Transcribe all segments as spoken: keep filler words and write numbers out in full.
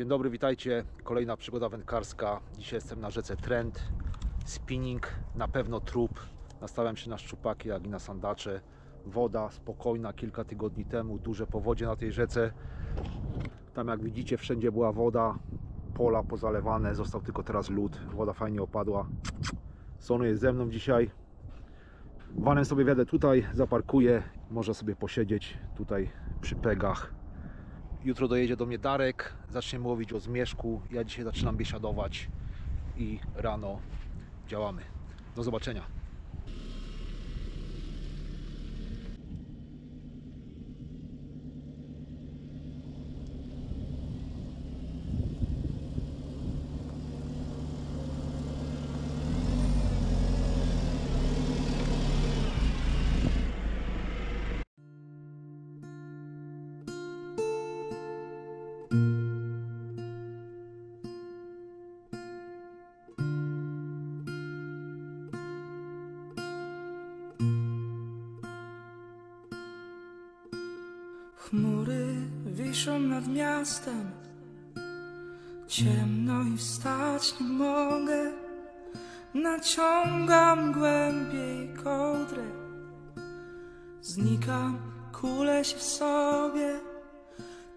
Dzień dobry, witajcie. Kolejna przygoda wędkarska. Dzisiaj jestem na rzece Trent. Spinning, na pewno trup. Nastawiam się na szczupaki, jak i na sandacze. Woda spokojna, kilka tygodni temu. Duże powodzie na tej rzece. Tam jak widzicie wszędzie była woda. Pola pozalewane, został tylko teraz lód. Woda fajnie opadła. Sony jest ze mną dzisiaj. Vanem sobie wjadę tutaj, zaparkuję. Można sobie posiedzieć tutaj przy pegach. Jutro dojedzie do mnie Darek, zaczniemy łowić o zmierzchu. Ja dzisiaj zaczynam biesiadować i rano działamy. Do zobaczenia. Chmury wiszą nad miastem, ciemno i wstać nie mogę. Naciągam głębiej kołdrę, znikam, kulę się w sobie,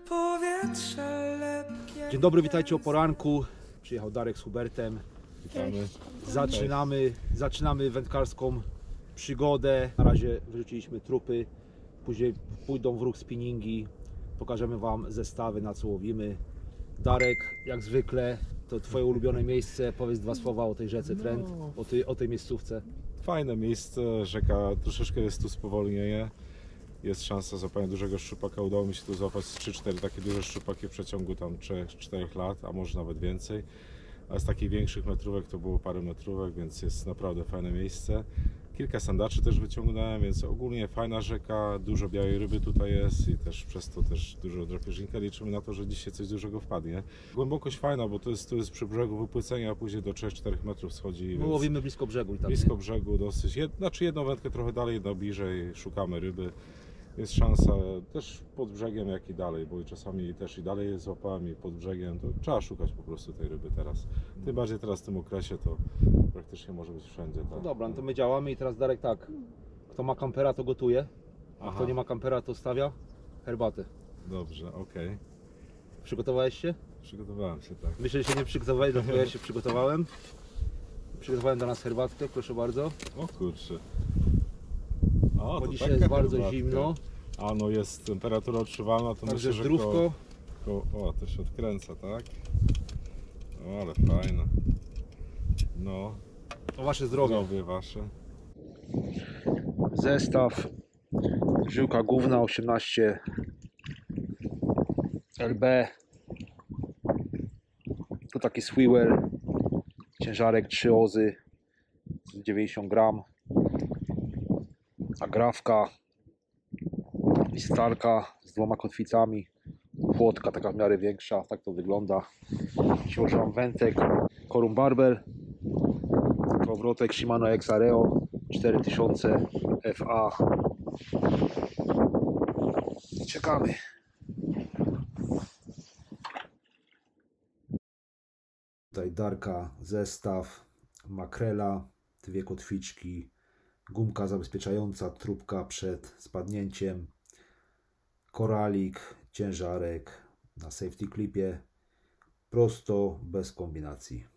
powietrze lepkie. Dzień dobry, witajcie o poranku. Przyjechał Darek z Hubertem. Witamy. Zaczynamy, zaczynamy wędkarską przygodę. Na razie wyrzuciliśmy trupy. Później pójdą w ruch spinningi, pokażemy Wam zestawy, na co łowimy. Darek, jak zwykle, to Twoje ulubione miejsce. Powiedz dwa słowa o tej rzece Trent, no. o, tej, o tej miejscówce. Fajne miejsce, rzeka troszeczkę jest tu spowolnienie. Jest szansa złapania dużego szczupaka. Udało mi się tu złapać trzy cztery takie duże szczupaki w przeciągu tam trzech czterech lat, a może nawet więcej. A z takich większych metrówek to było parę metrówek, więc jest naprawdę fajne miejsce. Kilka sandaczy też wyciągnąłem, więc ogólnie fajna rzeka, dużo białej ryby tutaj jest i też przez to też dużo drapieżnika. Liczymy na to, że dzisiaj coś dużego wpadnie. Głębokość fajna, bo to jest, to jest przy brzegu wypłycenia, a później do trzech czterech metrów schodzi. No, łowimy blisko brzegu. I tak, blisko nie? brzegu dosyć, Jed, znaczy jedną wędkę trochę dalej, jedną bliżej, szukamy ryby. Jest szansa też pod brzegiem, jak i dalej, bo czasami też i dalej jest złapami, i pod brzegiem, to trzeba szukać po prostu tej ryby teraz. Tym bardziej teraz w tym okresie to praktycznie może być wszędzie. Tak? No dobra, no to my działamy i teraz Darek tak, kto ma kampera to gotuje, a Aha. kto nie ma kampera to stawia herbatę. Dobrze, okej. Okay. Przygotowałeś się? Przygotowałem się, tak. Myślę, że się nie przygotowałeś, dlatego ja się przygotowałem. Przygotowałem dla nas herbatkę, proszę bardzo. O kurczę. O, bo dzisiaj jest bardzo herbatka. Zimno. A no jest temperatura odczuwalna, to także myślę, że koło, koło, o, to się odkręca, tak? O, ale fajne. No. To wasze zdrowie. Zdrowie wasze. Zestaw. Żyłka główna osiemnaście L B. To taki swivell. Ciężarek trzy ozy. dziewięćdziesiąt gram. Agrawka i starka z dwoma kotwicami, płotka taka w miarę większa, tak to wygląda. Dzisiaj używam wętek Korum Barber, kołowrotek Shimano Exareo cztery tysiące F A. Czekamy. Tutaj Darka zestaw, makrela, dwie kotwiczki, gumka zabezpieczająca, trubka przed spadnięciem, koralik, ciężarek na safety clipie, prosto, bez kombinacji.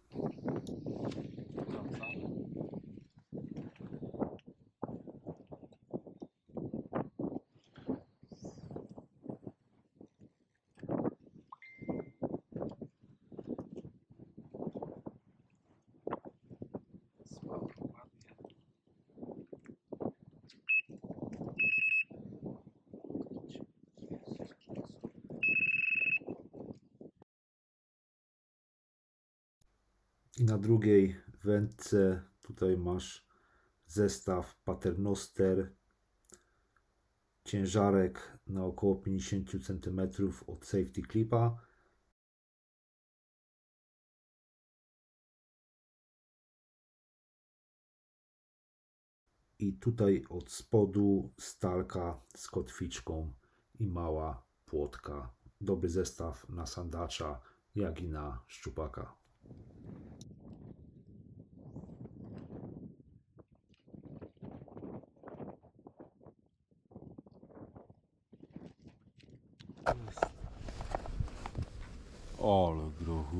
I na drugiej wędce tutaj masz zestaw paternoster, ciężarek na około pięćdziesiąt centymetrów od safety clipa. I tutaj od spodu stalka z kotwiczką i mała płotka. Dobry zestaw na sandacza jak i na szczupaka. Ale grochu.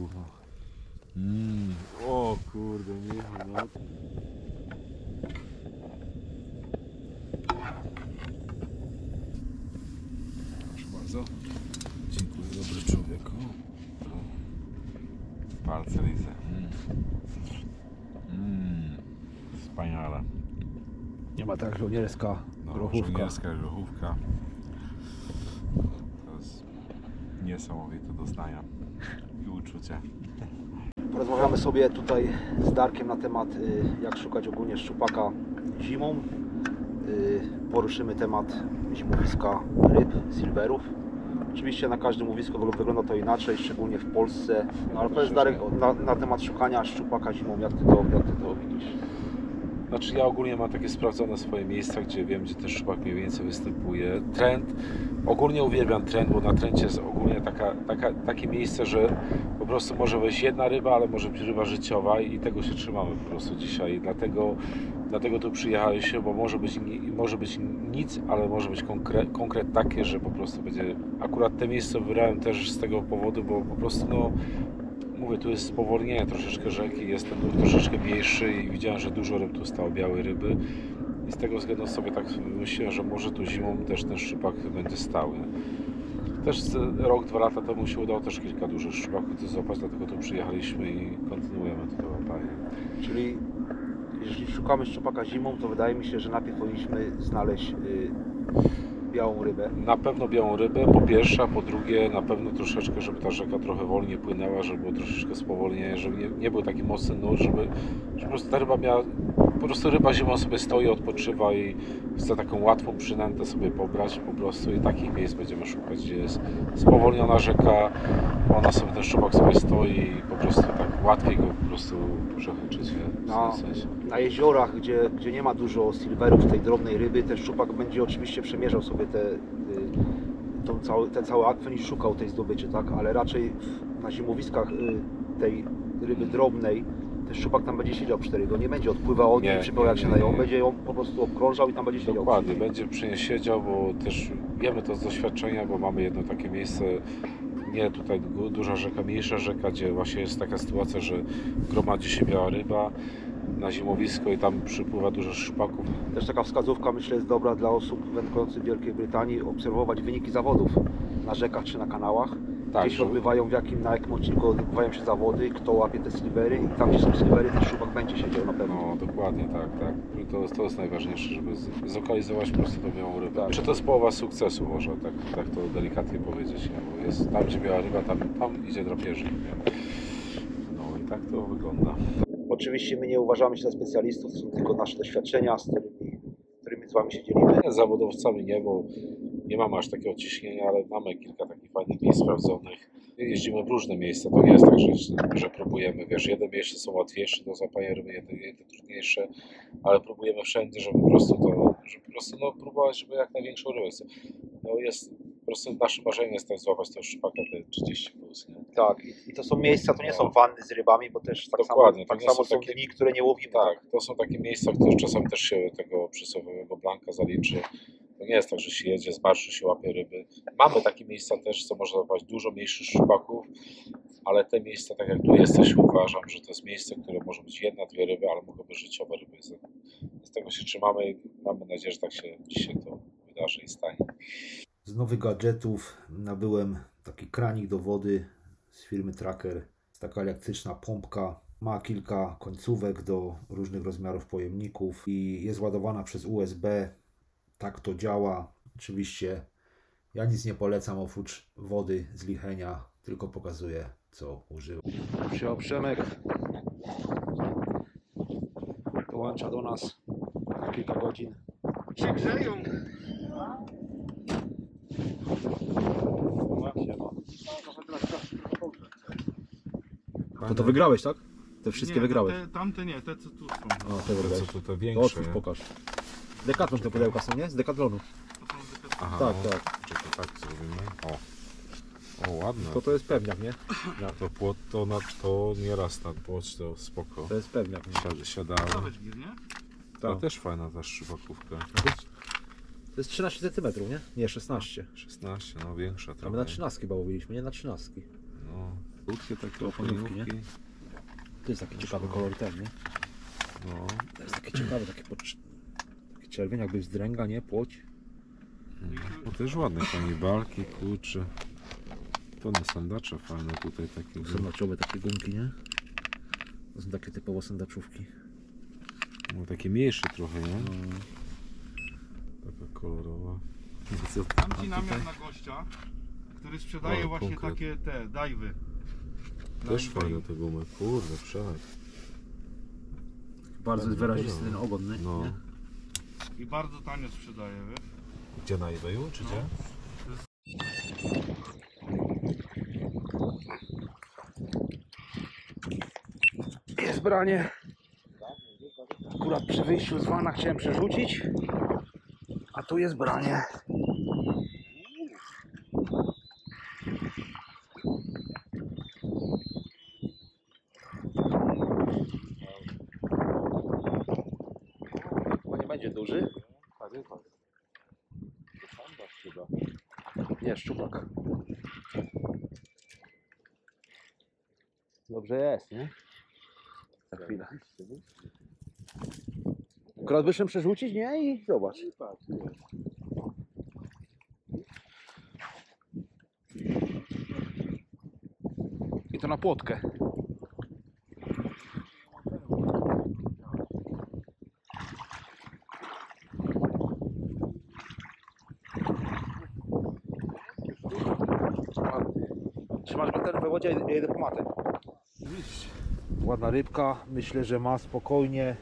Mm. O kurde, nie no. Proszę bardzo. Dziękuję, dobry człowieku. Palce lizę. Mm. Mm. Wspaniale. Nie ma tak żołnierska no, grochówka. Żołnierska grochówka. To jest niesamowite doznania i uczucie. Porozmawiamy sobie tutaj z Darkiem na temat, jak szukać ogólnie szczupaka zimą. Poruszymy temat zimowiska ryb, silverów. Oczywiście na każdym łowisku wygląda to inaczej, szczególnie w Polsce. No, ale powiedz Darek na, na temat szukania szczupaka zimą, jak ty to, jak ty to widzisz? Znaczy ja ogólnie mam takie sprawdzone swoje miejsca, gdzie wiem, gdzie ten szczupak mniej więcej występuje. Trent, ogólnie uwielbiam Trent, bo na Trencie jest ogólnie taka, taka, takie miejsce, że po prostu może wejść jedna ryba, ale może być ryba życiowa i tego się trzymamy po prostu dzisiaj. Dlatego, dlatego tu przyjechałem się, bo może być, może być nic, ale może być konkret, konkret takie, że po prostu będzie... Akurat te miejsce wybrałem też z tego powodu, bo po prostu no... Mówię, tu jest spowolnienie troszeczkę rzeki, jest ten nurt troszeczkę mniejszy i widziałem, że dużo ryb tu stało, białej ryby. I z tego względu sobie tak myślałem, że może tu zimą też ten szczupak będzie stały. Też rok, dwa lata temu się udało też kilka dużych szczupaków tu złapać, dlatego tu przyjechaliśmy i kontynuujemy to łapanie. Czyli jeżeli szukamy szczupaka zimą, to wydaje mi się, że najpierw powinniśmy znaleźć... Yy... białą rybę. Na pewno białą rybę, po pierwsze, a po drugie na pewno troszeczkę, żeby ta rzeka trochę wolniej płynęła, żeby było troszeczkę spowolnienie, żeby nie, nie był taki mocny nurt, żeby, żeby po prostu ta ryba miała, po prostu ryba zimą sobie stoi, odpoczywa i chce taką łatwą przynętę sobie pobrać po prostu i takich miejsc będziemy szukać, gdzie jest spowolniona rzeka, ona sobie, ten szczupak sobie stoi i po prostu tak łatwiej go po prostu przechyczyć w na, sensie. Na jeziorach, gdzie, gdzie nie ma dużo silverów, tej drobnej ryby, ten szczupak będzie oczywiście przemierzał sobie te, tą cały, ten cały akwen i szukał tej zdobyczy, tak? Ale raczej na zimowiskach tej ryby drobnej ten szczupak tam będzie siedział przy tej rybie, nie będzie odpływał od niej, przypał jak się na ją, będzie ją po prostu obkrążał i tam będzie siedział. Dokładnie, przy będzie przy niej siedział, bo też wiemy to z doświadczenia, bo mamy jedno takie miejsce, nie tutaj duża rzeka, mniejsza rzeka, gdzie właśnie jest taka sytuacja, że gromadzi się biała ryba na zimowisko i tam przypływa dużo szczupaków. Też taka wskazówka, myślę, jest dobra dla osób wędkujących w Wielkiej Brytanii, obserwować wyniki zawodów na rzekach czy na kanałach. Tak, gdzie się odbywają, w jakim, na jakim odcinku odbywają się zawody, kto łapie te silvery i tam, gdzie są silvery, ten szczupak będzie siedział na pewno. No, dokładnie, tak, tak. To, to jest najważniejsze, żeby zlokalizować po prostu tą białą rybę. Tak. Czy to jest połowa sukcesu, może tak, tak to delikatnie powiedzieć, nie? Bo jest tam, gdzie biała ryba, tam, tam idzie drapieżnik. No i tak to wygląda. Oczywiście my nie uważamy się za specjalistów, to są tylko nasze doświadczenia, z którymi, którymi z Wami się dzielimy. Zawodowcami nie, bo nie mamy aż takiego ciśnienia, ale mamy kilka takich fajnych miejsc sprawdzonych. Jeździmy w różne miejsca, to nie jest tak, że, że próbujemy, wiesz, jedne miejsca są łatwiejsze do złapania ryby, jedne, jedne trudniejsze, ale próbujemy wszędzie, żeby po prostu to, żeby po prostu no, próbować, żeby jak największą rybę. No jest, po prostu naszym marzeniem jest tak złapać tego szczupaka te trzydzieści plus, nie? Tak, i to są miejsca, to nie są wanny z rybami, bo też tak Dokładnie, samo, tak samo są takie, dni, które nie łowimy. Tak, to są takie miejsca, w których czasem też się tego przysłowiowego blanka zaliczy. To nie jest tak, że się jedzie, zmarszy się łapie ryby. Mamy takie miejsca też, co można złapać dużo mniejszych szczupaków, ale te miejsca, tak jak tu jesteś, uważam, że to jest miejsce, które może być jedna, dwie ryby, ale mogą być życiowe ryby. Z tego się trzymamy i mamy nadzieję, że tak się dzisiaj to wydarzy i stanie. Z nowych gadżetów nabyłem taki kranik do wody z firmy Tracker. Jest taka elektryczna pompka. Ma kilka końcówek do różnych rozmiarów pojemników i jest ładowana przez U S B. Tak to działa. Oczywiście ja nic nie polecam oprócz wody z Lichenia, tylko pokazuję, co użyłem. Przyjął Przemek. Dołącza do nas na kilka godzin. Się grzeją. To to wygrałeś, tak? Te wszystkie nie, wygrałeś? Te, tamte nie, te co tu są. No, te, te, co tu, te większe. To otwórz, pokaż. Dekatlon te pudełka są, nie? Z Dekatlonu. Aha, tak, tak. Czy to tak zrobimy? O. O, ładne. To to jest pewniak, nie? Ja to płot to, na, to nie raz tam płot to spoko. To jest pewniak, nie? Siad, siadałem. To no. Też fajna ta szczupakówka. To jest trzynaście centymetrów, nie? Nie, szesnaście. szesnaście, no większa trochę. My na trzynastki chyba mówiliśmy, nie na trzynastki. No, krótkie takie oponówki. To jest taki ciekawy kolor ten, nie? No. To jest takie ciekawe, takie, pod... takie czerwień, jakby wzdręga, nie? Płoć. No też ładne kanibalki, kurcze. To na sandacza fajne tutaj takie. Sandaczowe takie gumki, nie? To są takie typowo sandaczówki. No takie mniejsze trochę, nie? No. Taka kolorowa. Mam ci namiar na gościa, który sprzedaje o, właśnie konkret. Takie te dajwy. Też fajne te gumy, kurde, przemek. Bardzo wyrazisty ten ogon, nie? No. I bardzo tanio sprzedaje, wiesz? Gdzie na eBayu, czy gdzie? Jest branie. Akurat przy wyjściu z vana chciałem przerzucić. A tu jest branie. Chyba nie będzie duży? Nie, szczupak. Dobrze jest, nie? Za chwilę. Akurat wyszłem przerzucić, nie? I zobacz. I to na płotkę. Trzymasz baterię we wodzie i jedę po matę. Ładna rybka, myślę, że ma spokojnie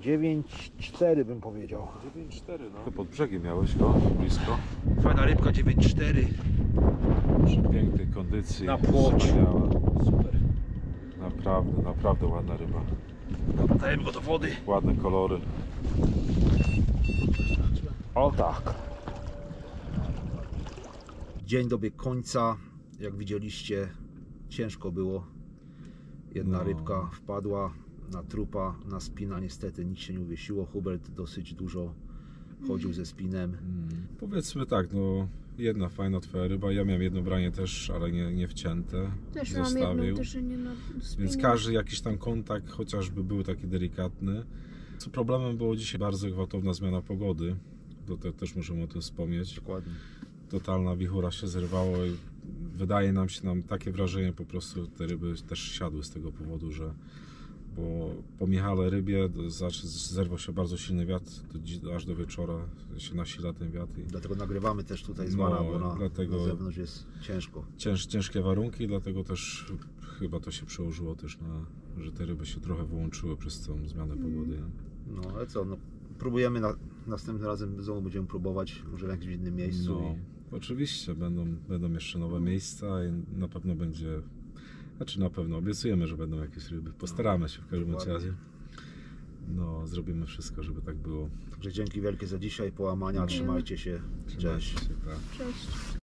dziewięć cztery bym powiedział. dziewięć cztery no. Ty pod brzegiem miałeś go, blisko. Fajna rybka dziewięć cztery. Przy pięknej kondycji. Na płocie. Super. Naprawdę, naprawdę ładna ryba. Dajemy go do wody. Ładne kolory. O tak. Dzień dobiegł końca. Jak widzieliście, ciężko było. Jedna no. rybka wpadła na trupa, na spina, niestety nic się nie uwiesiło. Hubert dosyć dużo chodził ze spinem. Hmm. Powiedzmy tak, no jedna fajna twoja ryba, ja miałem jedno branie też, ale nie, nie wcięte. Też zostawił. Jedną, na więc każdy jakiś tam kontakt, chociażby był taki delikatny. Co problemem było dzisiaj bardzo gwałtowna zmiana pogody, to te, też możemy o tym wspomnieć. Dokładnie. Totalna wichura się zerwała i wydaje nam się, nam takie wrażenie po prostu, te ryby też siadły z tego powodu, że bo po michale rybie zerwał się bardzo silny wiatr, do, aż do wieczora się nasila ten wiatr. I... Dlatego nagrywamy też tutaj z vana, no, bo na, dlatego na zewnątrz jest ciężko. Cięż, ciężkie warunki, dlatego też chyba to się przełożyło też na, że te ryby się trochę wyłączyły przez tą zmianę mm. pogody. No ale co, no, próbujemy, na, następnym razem znowu będziemy próbować, może w jakimś innym miejscu. No, i... Oczywiście, będą, będą jeszcze nowe miejsca i na pewno będzie... Znaczy na pewno obiecujemy, że będą jakieś ryby. Postaramy się w każdym razie. No, zrobimy wszystko, żeby tak było. Także dzięki wielkie za dzisiaj, połamania, trzymajcie się. Cześć. Trzymajcie się, tak. Cześć.